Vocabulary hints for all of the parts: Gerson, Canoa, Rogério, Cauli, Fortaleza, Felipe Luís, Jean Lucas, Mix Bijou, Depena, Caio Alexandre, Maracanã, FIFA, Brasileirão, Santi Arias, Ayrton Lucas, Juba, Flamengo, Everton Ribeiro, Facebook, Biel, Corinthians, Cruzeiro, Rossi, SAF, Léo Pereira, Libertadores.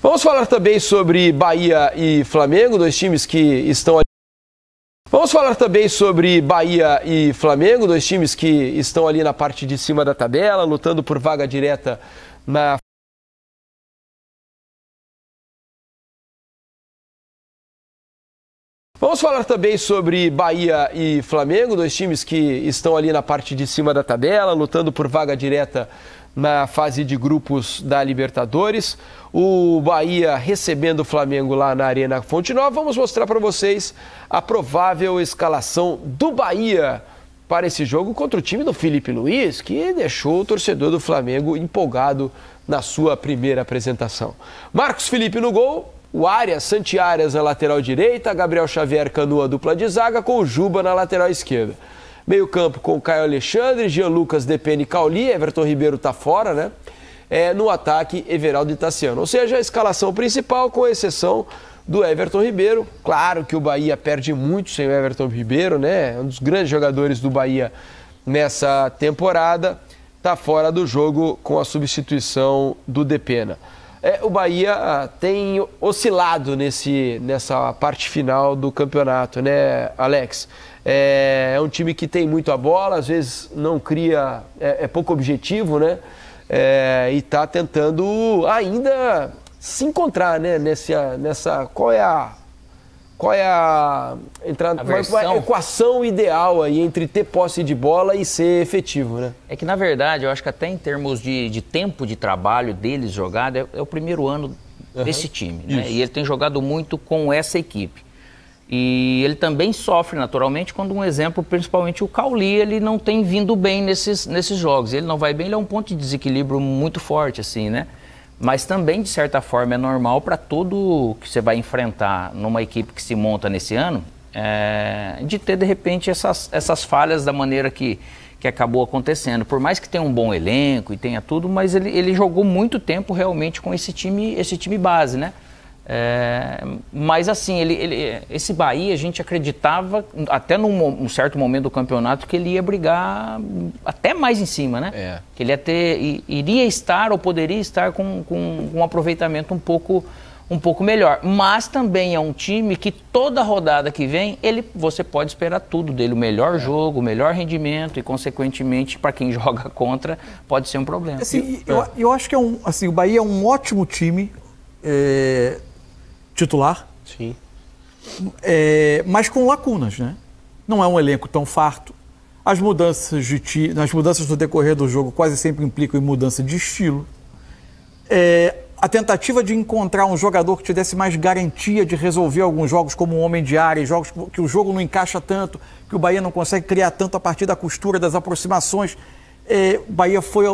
Vamos falar também sobre Bahia e Flamengo, dois times que estão... Vamos falar também sobre Bahia e Flamengo, dois times que estão ali na parte de cima da tabela, lutando por vaga direta na... Vamos falar também sobre Bahia e Flamengo, dois times que estão ali na parte de cima da tabela, lutando por vaga direta na fase de grupos da Libertadores. O Bahia recebendo o Flamengo lá na Arena Fonte Nova. Vamos mostrar para vocês a provável escalação do Bahia para esse jogo contra o time do Felipe Luís, que deixou o torcedor do Flamengo empolgado na sua primeira apresentação. Marcos Felipe no gol. O Arias, Santi Arias na lateral direita, Gabriel Xavier, Canoa, dupla de zaga, com o Juba na lateral esquerda. Meio campo com o Caio Alexandre, Jean Lucas, Depena e Cauli, Everton Ribeiro está fora, né? No ataque, Everaldo Itaciano. Ou seja, a escalação principal, com exceção do Everton Ribeiro. Claro que o Bahia perde muito sem o Everton Ribeiro, né? Um dos grandes jogadores do Bahia nessa temporada. Está fora do jogo com a substituição do Depena. O Bahia tem oscilado nessa parte final do campeonato, né, Alex? É um time que tem muito a bola, às vezes não cria, é pouco objetivo, né? E está tentando ainda se encontrar, né? Qual é a equação ideal aí entre ter posse de bola e ser efetivo, né? É que, na verdade, eu acho que até em termos de tempo de trabalho deles jogado, é o primeiro ano desse time, né? E ele tem jogado muito com essa equipe. E ele também sofre, naturalmente, quando um exemplo, principalmente o Cauli, ele não tem vindo bem nesses jogos. Ele não vai bem, ele é um ponto de desequilíbrio muito forte, assim, né? Mas também, de certa forma, é normal para todo que você vai enfrentar numa equipe que se monta nesse ano, de ter, de repente, essas falhas da maneira que acabou acontecendo. Por mais que tenha um bom elenco e tenha tudo, mas ele jogou muito tempo realmente com esse time base, né? Mas assim, esse Bahia, a gente acreditava, até num certo momento do campeonato, que ele ia brigar até mais em cima, né? Que ele ia iria estar ou poderia estar com um aproveitamento um pouco melhor. Mas também é um time que toda rodada que vem, você pode esperar tudo dele, o melhor jogo, o melhor rendimento e, consequentemente, para quem joga contra, pode ser um problema. Assim, eu acho que o Bahia é um ótimo time, titular, sim, mas com lacunas, né? Não é um elenco tão farto. As mudanças no decorrer do jogo quase sempre implicam em mudança de estilo. A tentativa de encontrar um jogador que te desse mais garantia de resolver alguns jogos, como um homem de área, jogos que o jogo não encaixa tanto, que o Bahia não consegue criar tanto a partir da costura, das aproximações. O Bahia foi...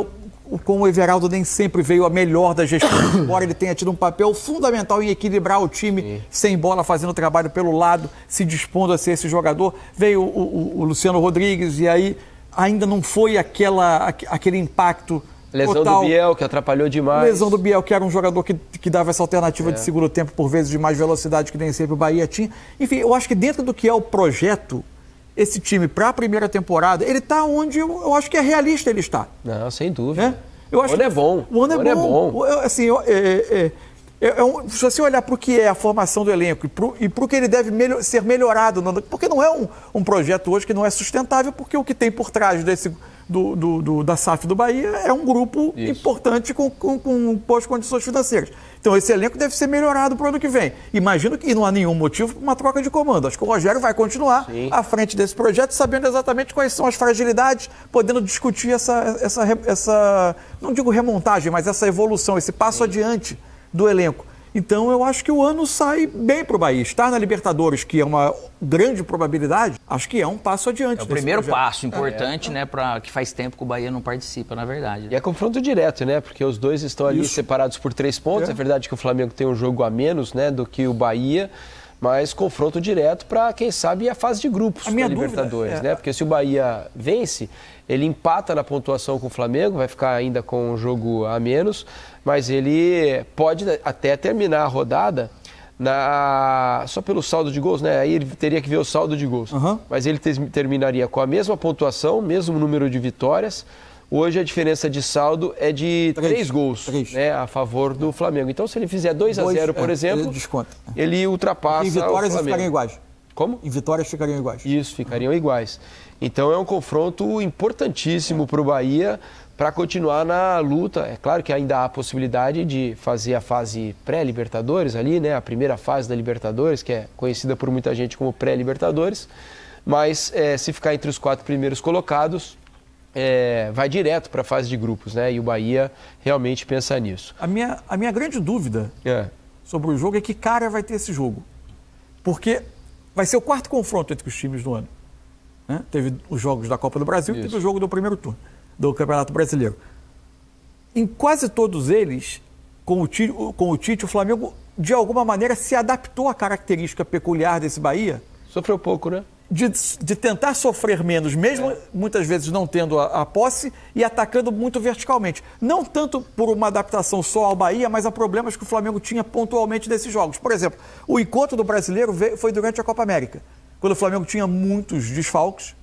Com o Everaldo nem sempre veio a melhor da gestão, embora ele tenha tido um papel fundamental em equilibrar o time, sem bola, fazendo o trabalho pelo lado, se dispondo a ser esse jogador. Veio o Luciano Rodrigues e aí ainda não foi aquele impacto total. Lesão do Biel, que atrapalhou demais. Lesão do Biel, que era um jogador que dava essa alternativa de segundo tempo, por vezes de mais velocidade, que nem sempre o Bahia tinha. Enfim, eu acho que dentro do que é o projeto, esse time, para a primeira temporada, ele está onde eu acho que é realista ele estar. Não, sem dúvida. Eu acho que é bom. O ano é bom. Assim, se você olhar para o que é a formação do elenco e para o que ele deve ser melhorado, porque não é um projeto hoje que não é sustentável, porque o que tem por trás da SAF do Bahia é um grupo importante com boas condições financeiras. Então esse elenco deve ser melhorado para o ano que vem. Imagino que não há nenhum motivo para uma troca de comando. Acho que o Rogério vai continuar à frente desse projeto, sabendo exatamente quais são as fragilidades, podendo discutir essa não digo remontagem, mas essa evolução, esse passo adiante do elenco. Então eu acho que o ano sai bem para o Bahia. Estar na Libertadores, que é uma grande probabilidade, acho que é um passo adiante. É o primeiro passo importante, né, que faz tempo que o Bahia não participa, na verdade. E é confronto direto, né, porque os dois estão ali separados por 3 pontos. É verdade que o Flamengo tem um jogo a menos, né, do que o Bahia, mas confronto direto para, quem sabe, a fase de grupos da Libertadores, né? Porque se o Bahia vence, ele empata na pontuação com o Flamengo, vai ficar ainda com um jogo a menos, mas ele pode até terminar a rodada só pelo saldo de gols, né? Aí ele teria que ver o saldo de gols. Mas ele terminaria com a mesma pontuação, mesmo número de vitórias, Hoje a diferença de saldo é de três gols. Né, a favor do Flamengo. Então, se ele fizer 2 a 0, por exemplo, ele ultrapassa o Flamengo. Em vitórias ficariam iguais. Como? Em vitórias ficariam iguais. Isso, ficariam iguais. Então, é um confronto importantíssimo para o Bahia para continuar na luta. É claro que ainda há a possibilidade de fazer a fase pré-Libertadores ali, né? A primeira fase da Libertadores, que é conhecida por muita gente como pré-Libertadores. Mas se ficar entre os 4 primeiros colocados, vai direto para a fase de grupos, né? E o Bahia realmente pensa nisso. A minha grande dúvida sobre o jogo é que cara vai ter esse jogo. Porque vai ser o 4º confronto entre os times do ano. Né? Teve os jogos da Copa do Brasil e teve o jogo do primeiro turno do Campeonato Brasileiro. Em quase todos eles, com o Tite, o Flamengo, de alguma maneira, se adaptou à característica peculiar desse Bahia. Sofreu pouco, né? De tentar sofrer menos, mesmo muitas vezes não tendo a posse e atacando muito verticalmente. Não tanto por uma adaptação só ao Bahia, mas a problemas que o Flamengo tinha pontualmente nesses jogos. Por exemplo, o encontro do Brasileiro foi durante a Copa América, quando o Flamengo tinha muitos desfalques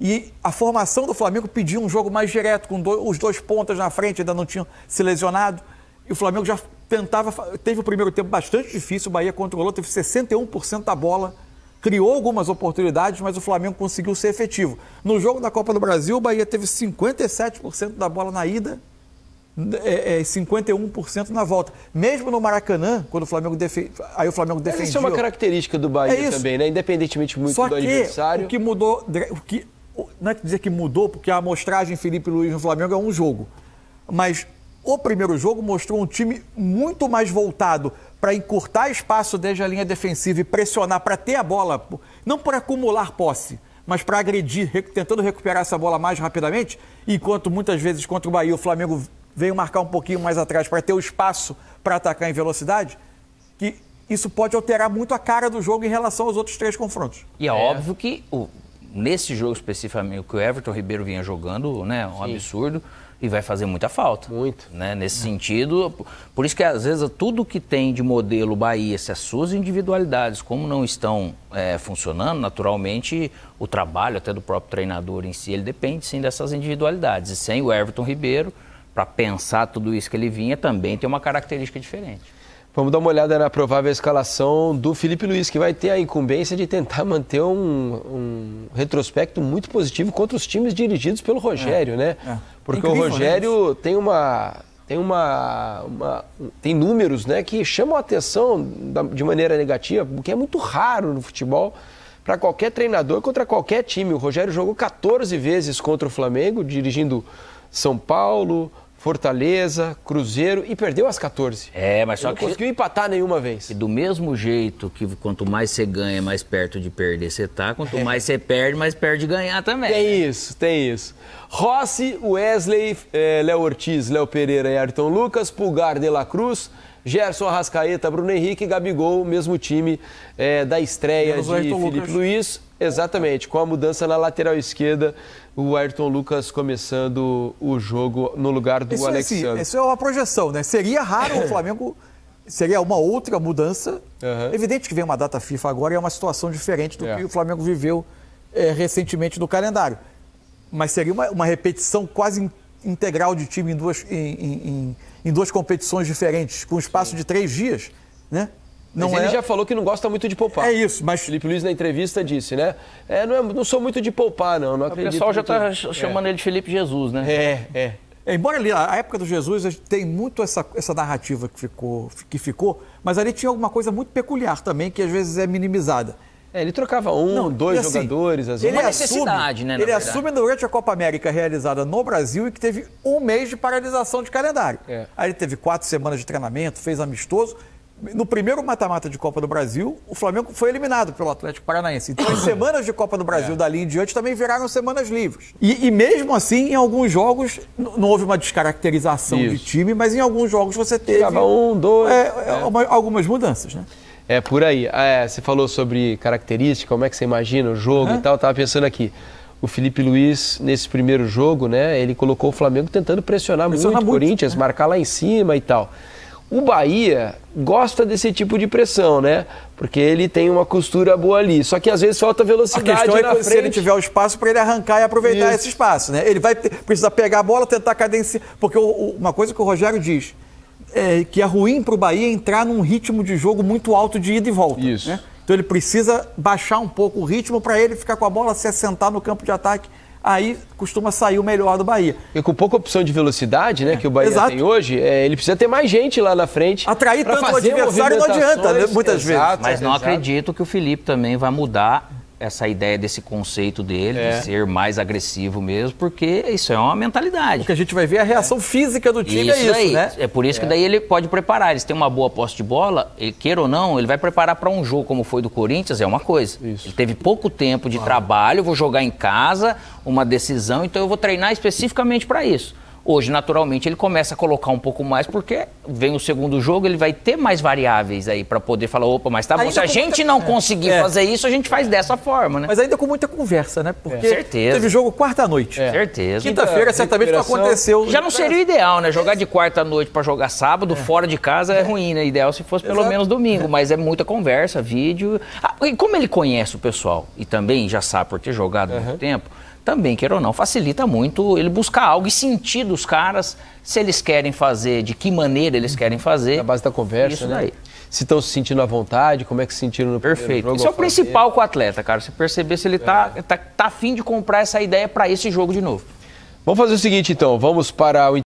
e a formação do Flamengo pedia um jogo mais direto, com os 2 pontas na frente, ainda não tinham se lesionado. E o Flamengo já tentava, teve o primeiro tempo bastante difícil, o Bahia controlou, teve 61% da bola, criou algumas oportunidades, mas o Flamengo conseguiu ser efetivo. No jogo da Copa do Brasil, o Bahia teve 57% da bola na ida e 51% na volta. Mesmo no Maracanã, quando o Flamengo defendia... Isso é uma característica do Bahia também, né? Independentemente muito do adversário. Só que o que mudou... não é dizer que mudou, porque a amostragem Felipe Luís no Flamengo é um jogo. Mas o primeiro jogo mostrou um time muito mais voltado para encurtar espaço desde a linha defensiva e pressionar para ter a bola, não para acumular posse, mas para agredir, tentando recuperar essa bola mais rapidamente, enquanto muitas vezes contra o Bahia o Flamengo veio marcar um pouquinho mais atrás para ter o espaço para atacar em velocidade, que isso pode alterar muito a cara do jogo em relação aos outros 3 confrontos. E é óbvio que nesse jogo especificamente que o Everton Ribeiro vinha jogando, né, um absurdo, e vai fazer muita falta. Muito. Né? Nesse sentido, por isso que às vezes tudo que tem de modelo Bahia, se as suas individualidades, como não estão funcionando, naturalmente o trabalho até do próprio treinador em si, ele depende sim dessas individualidades. E sem o Everton Ribeiro, para pensar tudo isso que ele vinha, também tem uma característica diferente. Vamos dar uma olhada na provável escalação do Felipe Luís, que vai ter a incumbência de tentar manter um retrospecto muito positivo contra os times dirigidos pelo Rogério, né? Porque incrível, o Rogério tem números, né, que chamam a atenção de maneira negativa, o que é muito raro no futebol para qualquer treinador contra qualquer time. O Rogério jogou 14 vezes contra o Flamengo, dirigindo São Paulo, Fortaleza, Cruzeiro, e perdeu as 14. Mas só que não conseguiu empatar nenhuma vez. E do mesmo jeito que quanto mais você ganha, mais perto de perder você tá, quanto mais você perde, mais perto de ganhar também. Tem isso. Rossi, Wesley, Léo Ortiz, Léo Pereira e Ayrton Lucas, Pulgar de La Cruz, Gerson, Arrascaeta, Bruno Henrique e Gabigol, mesmo time da estreia de Felipe Luís. Exatamente, com a mudança na lateral esquerda, o Ayrton Lucas começando o jogo no lugar do Alexandre. Isso é uma projeção, né? Seria raro o Flamengo... Seria uma outra mudança. Evidente que vem uma data FIFA agora e é uma situação diferente do que o Flamengo viveu recentemente no calendário. Mas seria uma repetição quase integral de time em duas competições diferentes, com um espaço de 3 dias, né? Ele já falou que não gosta muito de poupar. Mas Felipe Luís na entrevista disse, né? Não sou muito de poupar, não acredito. O pessoal já está chamando ele de Felipe Jesus, né? Embora ali, a época do Jesus, tem muito essa narrativa que ficou, mas ali tinha alguma coisa muito peculiar também, que às vezes é minimizada. Ele trocava 1, 2 jogadores. Assim, ele necessidade, né? Ele assume durante a Copa América realizada no Brasil e que teve um mês de paralisação de calendário. Aí ele teve 4 semanas de treinamento, fez amistoso. No primeiro mata-mata de Copa do Brasil, o Flamengo foi eliminado pelo Atlético Paranaense. Então, as semanas de Copa do Brasil dali em diante também viraram semanas livres. E mesmo assim, em alguns jogos, não houve uma descaracterização de time, mas em alguns jogos você teve... Ficava 1, 2... algumas mudanças, né? Por aí. Você falou sobre característica, como é que você imagina o jogo e tal. Eu tava pensando aqui. O Felipe Luís, nesse primeiro jogo, né, ele colocou o Flamengo tentando pressionar muito o Corinthians, marcar lá em cima e tal. O Bahia gosta desse tipo de pressão, né? Porque ele tem uma costura boa ali. Só que às vezes falta velocidade na frente. A questão é se ele tiver o espaço para ele arrancar e aproveitar esse espaço, né? Ele vai precisar pegar a bola, tentar cadenciar. Porque uma coisa que o Rogério diz é que é ruim para o Bahia entrar num ritmo de jogo muito alto de ida e volta. Isso. Né? Então ele precisa baixar um pouco o ritmo para ele ficar com a bola, se assentar no campo de ataque. Aí costuma sair o melhor do Bahia. E com pouca opção de velocidade, né, que o Bahia tem hoje, ele precisa ter mais gente lá na frente. Atrair tanto o adversário não adianta, né, muitas vezes. Mas não acredito que o Felipe também vai mudar essa ideia desse conceito dele, de ser mais agressivo mesmo, porque isso é uma mentalidade. O que a gente vai ver é a reação física do time, isso é isso, aí, né? É por isso que daí ele pode preparar. Eles têm uma boa posse de bola, ele, queira ou não, ele vai preparar para um jogo como foi do Corinthians, é uma coisa. Isso. Ele teve pouco tempo de trabalho, vou jogar em casa, uma decisão, então eu vou treinar especificamente para isso. Hoje, naturalmente, ele começa a colocar um pouco mais, porque vem o segundo jogo, ele vai ter mais variáveis aí para poder falar, opa, mas tá bom, se a gente não conseguir fazer isso, a gente faz dessa forma, né? Mas ainda com muita conversa, né? Porque certeza. Teve jogo quarta-noite. Certeza. Quinta-feira, certamente, não aconteceu. Já não seria o ideal, né? Jogar de quarta-noite para jogar sábado, fora de casa, é ruim, né? Ideal se fosse pelo menos domingo, mas é muita conversa, vídeo... Ah, e como ele conhece o pessoal, e também já sabe por ter jogado muito tempo... Também, queira ou não, facilita muito ele buscar algo e sentir dos caras se eles querem fazer, de que maneira eles querem fazer. Na base da conversa, isso, né? Daí. Se estão se sentindo à vontade, como é que se sentiram no primeiro jogo. Isso é o principal com o atleta, cara. Você perceber se ele tá afim de comprar essa ideia para esse jogo de novo. Vamos fazer o seguinte, então. Vamos para o